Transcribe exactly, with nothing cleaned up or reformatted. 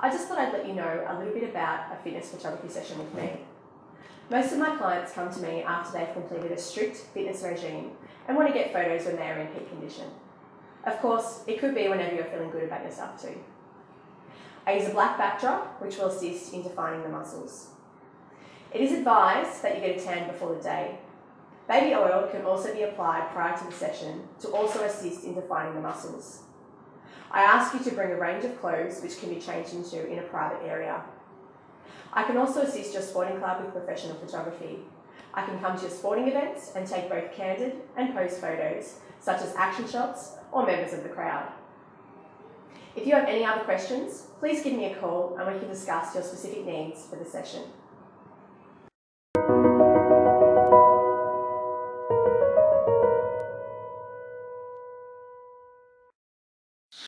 I just thought I'd let you know a little bit about a fitness photography session with me. Most of my clients come to me after they've completed a strict fitness regime and want to get photos when they are in peak condition. Of course, it could be whenever you're feeling good about yourself too. I use a black backdrop, which will assist in defining the muscles. It is advised that you get a tan before the day. Baby oil can also be applied prior to the session to also assist in defining the muscles. I ask you to bring a range of clothes which can be changed into in a private area. I can also assist your sporting club with professional photography. I can come to your sporting events and take both candid and posed photos, such as action shots or members of the crowd. If you have any other questions, please give me a call and we can discuss your specific needs for the session.